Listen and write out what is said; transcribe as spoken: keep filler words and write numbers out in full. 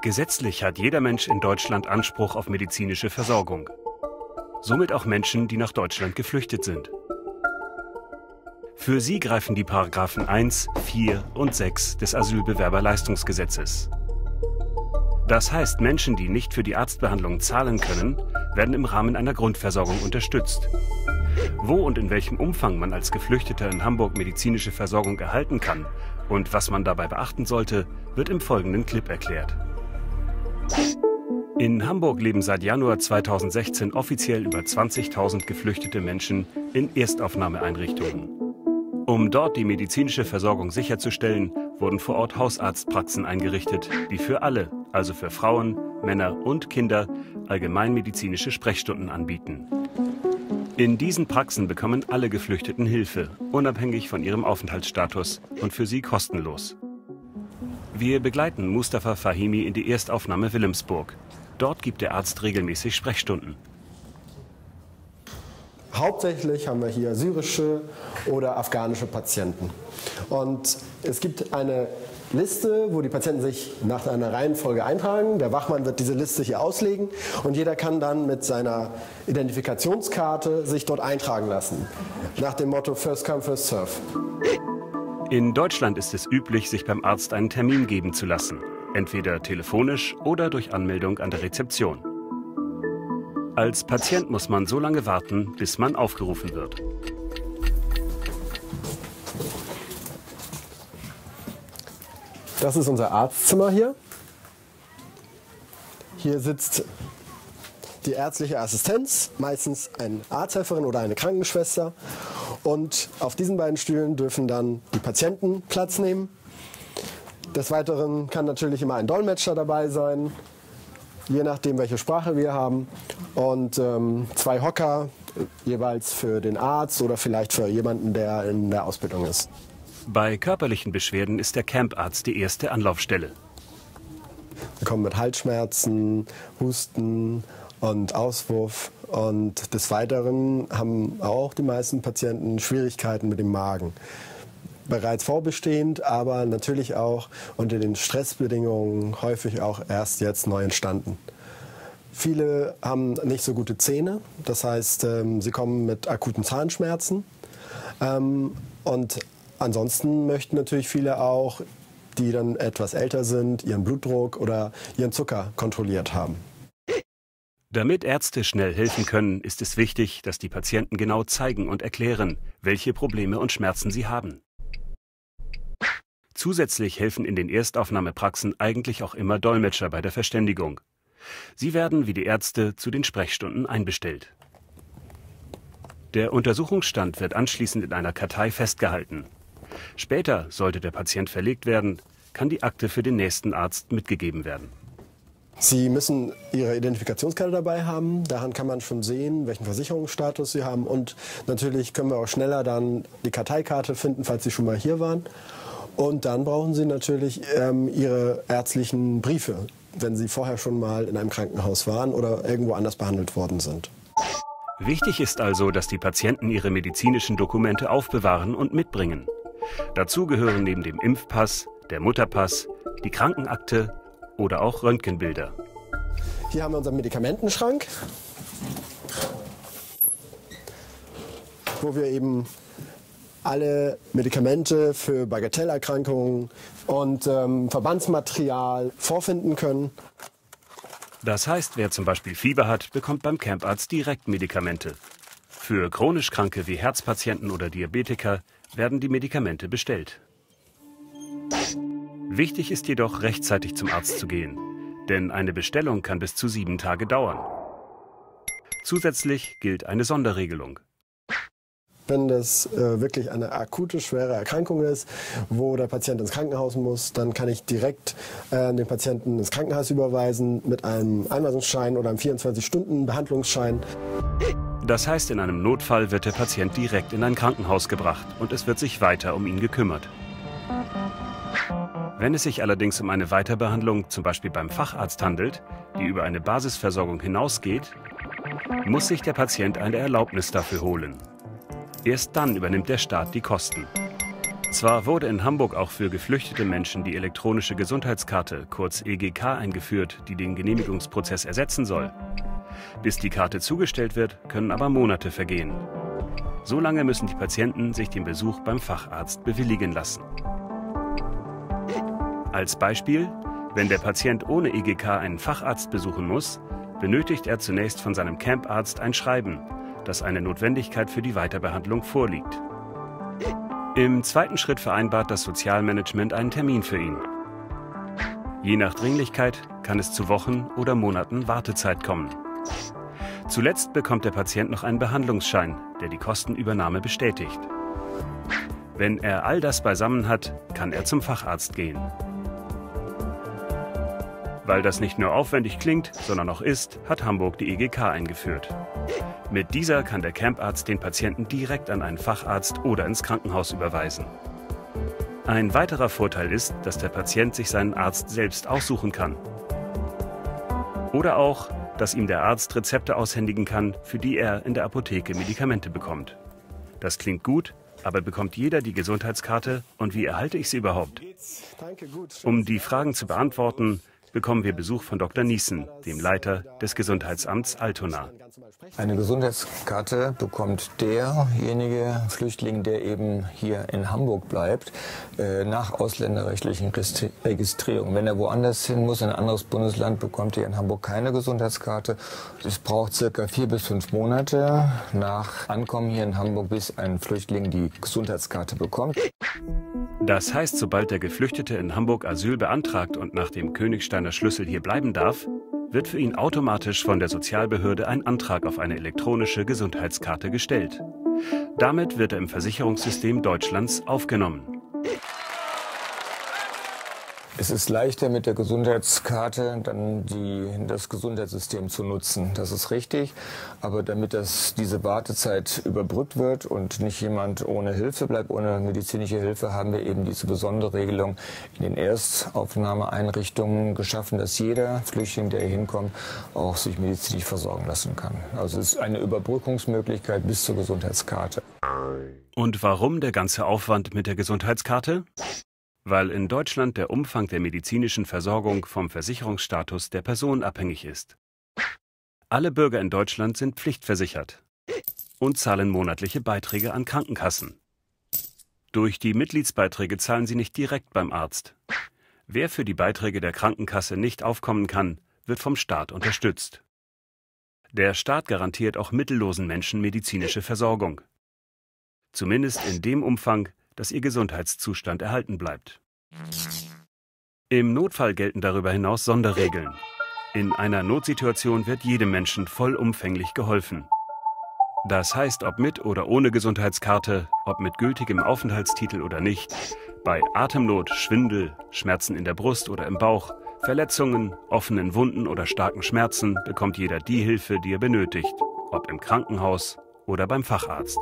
Gesetzlich hat jeder Mensch in Deutschland Anspruch auf medizinische Versorgung. Somit auch Menschen, die nach Deutschland geflüchtet sind. Für sie greifen die Paragraphen eins, vier und sechs des Asylbewerberleistungsgesetzes. Das heißt, Menschen, die nicht für die Arztbehandlung zahlen können, werden im Rahmen einer Grundversorgung unterstützt. Wo und in welchem Umfang man als Geflüchteter in Hamburg medizinische Versorgung erhalten kann und was man dabei beachten sollte, wird im folgenden Clip erklärt. In Hamburg leben seit Januar zweitausendsechzehn offiziell über zwanzigtausend geflüchtete Menschen in Erstaufnahmeeinrichtungen. Um dort die medizinische Versorgung sicherzustellen, wurden vor Ort Hausarztpraxen eingerichtet, die für alle, also für Frauen, Männer und Kinder, allgemeinmedizinische Sprechstunden anbieten. In diesen Praxen bekommen alle Geflüchteten Hilfe, unabhängig von ihrem Aufenthaltsstatus und für sie kostenlos. Wir begleiten Mustafa Fahimi in die Erstaufnahme Wilhelmsburg. Dort gibt der Arzt regelmäßig Sprechstunden. Hauptsächlich haben wir hier syrische oder afghanische Patienten. Und es gibt eine Liste, wo die Patienten sich nach einer Reihenfolge eintragen. Der Wachmann wird diese Liste hier auslegen und jeder kann dann mit seiner Identifikationskarte sich dort eintragen lassen. Nach dem Motto First Come, First Serve. In Deutschland ist es üblich, sich beim Arzt einen Termin geben zu lassen. Entweder telefonisch oder durch Anmeldung an der Rezeption. Als Patient muss man so lange warten, bis man aufgerufen wird. Das ist unser Arztzimmer hier. Hier sitzt die ärztliche Assistenz, meistens eine Arzthelferin oder eine Krankenschwester. Und auf diesen beiden Stühlen dürfen dann die Patienten Platz nehmen. Des Weiteren kann natürlich immer ein Dolmetscher dabei sein, je nachdem, welche Sprache wir haben. Und ähm, zwei Hocker, jeweils für den Arzt oder vielleicht für jemanden, der in der Ausbildung ist. Bei körperlichen Beschwerden ist der Camparzt die erste Anlaufstelle. Wir kommen mit Halsschmerzen, Husten und Auswurf. Und des Weiteren haben auch die meisten Patienten Schwierigkeiten mit dem Magen. Bereits vorbestehend, aber natürlich auch unter den Stressbedingungen häufig auch erst jetzt neu entstanden. Viele haben nicht so gute Zähne, das heißt, sie kommen mit akuten Zahnschmerzen. Und ansonsten möchten natürlich viele auch, die dann etwas älter sind, ihren Blutdruck oder ihren Zucker kontrolliert haben. Damit Ärzte schnell helfen können, ist es wichtig, dass die Patienten genau zeigen und erklären, welche Probleme und Schmerzen sie haben. Zusätzlich helfen in den Erstaufnahmepraxen eigentlich auch immer Dolmetscher bei der Verständigung. Sie werden wie die Ärzte zu den Sprechstunden einbestellt. Der Untersuchungsstand wird anschließend in einer Kartei festgehalten. Später, sollte der Patient verlegt werden, kann die Akte für den nächsten Arzt mitgegeben werden. Sie müssen Ihre Identifikationskarte dabei haben. Daran kann man schon sehen, welchen Versicherungsstatus Sie haben. Und natürlich können wir auch schneller dann die Karteikarte finden, falls Sie schon mal hier waren. Und dann brauchen Sie natürlich ähm, Ihre ärztlichen Briefe, wenn Sie vorher schon mal in einem Krankenhaus waren oder irgendwo anders behandelt worden sind. Wichtig ist also, dass die Patienten ihre medizinischen Dokumente aufbewahren und mitbringen. Dazu gehören neben dem Impfpass, der Mutterpass, die Krankenakte oder auch Röntgenbilder. Hier haben wir unseren Medikamentenschrank, wo wir eben alle Medikamente für Bagatellerkrankungen und ähm, Verbandsmaterial vorfinden können. Das heißt, wer zum Beispiel Fieber hat, bekommt beim Camparzt direkt Medikamente. Für chronisch Kranke wie Herzpatienten oder Diabetiker werden die Medikamente bestellt. Wichtig ist jedoch, rechtzeitig zum Arzt zu gehen, denn eine Bestellung kann bis zu sieben Tage dauern. Zusätzlich gilt eine Sonderregelung. Wenn das äh, wirklich eine akute, schwere Erkrankung ist, wo der Patient ins Krankenhaus muss, dann kann ich direkt äh, den Patienten ins Krankenhaus überweisen mit einem Einweisungsschein oder einem vierundzwanzig-Stunden-Behandlungsschein. Das heißt, in einem Notfall wird der Patient direkt in ein Krankenhaus gebracht und es wird sich weiter um ihn gekümmert. Wenn es sich allerdings um eine Weiterbehandlung, zum Beispiel beim Facharzt, handelt, die über eine Basisversorgung hinausgeht, muss sich der Patient eine Erlaubnis dafür holen. Erst dann übernimmt der Staat die Kosten. Zwar wurde in Hamburg auch für geflüchtete Menschen die elektronische Gesundheitskarte, kurz E G K, eingeführt, die den Genehmigungsprozess ersetzen soll. Bis die Karte zugestellt wird, können aber Monate vergehen. So lange müssen die Patienten sich den Besuch beim Facharzt bewilligen lassen. Als Beispiel: Wenn der Patient ohne E G K einen Facharzt besuchen muss, benötigt er zunächst von seinem Camparzt ein Schreiben, dass eine Notwendigkeit für die Weiterbehandlung vorliegt. Im zweiten Schritt vereinbart das Sozialmanagement einen Termin für ihn. Je nach Dringlichkeit kann es zu Wochen oder Monaten Wartezeit kommen. Zuletzt bekommt der Patient noch einen Behandlungsschein, der die Kostenübernahme bestätigt. Wenn er all das beisammen hat, kann er zum Facharzt gehen. Weil das nicht nur aufwendig klingt, sondern auch ist, hat Hamburg die E G K eingeführt. Mit dieser kann der Camparzt den Patienten direkt an einen Facharzt oder ins Krankenhaus überweisen. Ein weiterer Vorteil ist, dass der Patient sich seinen Arzt selbst aussuchen kann. Oder auch, dass ihm der Arzt Rezepte aushändigen kann, für die er in der Apotheke Medikamente bekommt. Das klingt gut, aber bekommt jeder die Gesundheitskarte und wie erhalte ich sie überhaupt? Um die Fragen zu beantworten, bekommen wir Besuch von Doktor Nießen, dem Leiter des Gesundheitsamts Altona. Eine Gesundheitskarte bekommt derjenige Flüchtling, der eben hier in Hamburg bleibt, nach ausländerrechtlichen Registrierung. Wenn er woanders hin muss, in ein anderes Bundesland, bekommt er in Hamburg keine Gesundheitskarte. Es braucht circa vier bis fünf Monate nach Ankommen hier in Hamburg, bis ein Flüchtling die Gesundheitskarte bekommt. Das heißt, sobald der Geflüchtete in Hamburg Asyl beantragt und nach dem Königsteiner Schlüssel hier bleiben darf, wird für ihn automatisch von der Sozialbehörde ein Antrag auf eine elektronische Gesundheitskarte gestellt. Damit wird er im Versicherungssystem Deutschlands aufgenommen. Es ist leichter, mit der Gesundheitskarte dann die, das Gesundheitssystem zu nutzen. Das ist richtig. Aber damit das, diese Wartezeit überbrückt wird und nicht jemand ohne Hilfe bleibt, ohne medizinische Hilfe, haben wir eben diese besondere Regelung in den Erstaufnahmeeinrichtungen geschaffen, dass jeder Flüchtling, der hier hinkommt, auch sich medizinisch versorgen lassen kann. Also es ist eine Überbrückungsmöglichkeit bis zur Gesundheitskarte. Und warum der ganze Aufwand mit der Gesundheitskarte? Weil in Deutschland der Umfang der medizinischen Versorgung vom Versicherungsstatus der Person abhängig ist. Alle Bürger in Deutschland sind pflichtversichert und zahlen monatliche Beiträge an Krankenkassen. Durch die Mitgliedsbeiträge zahlen sie nicht direkt beim Arzt. Wer für die Beiträge der Krankenkasse nicht aufkommen kann, wird vom Staat unterstützt. Der Staat garantiert auch mittellosen Menschen medizinische Versorgung. Zumindest in dem Umfang, dass ihr Gesundheitszustand erhalten bleibt. Im Notfall gelten darüber hinaus Sonderregeln. In einer Notsituation wird jedem Menschen vollumfänglich geholfen. Das heißt, ob mit oder ohne Gesundheitskarte, ob mit gültigem Aufenthaltstitel oder nicht, bei Atemnot, Schwindel, Schmerzen in der Brust oder im Bauch, Verletzungen, offenen Wunden oder starken Schmerzen bekommt jeder die Hilfe, die er benötigt, ob im Krankenhaus oder beim Facharzt.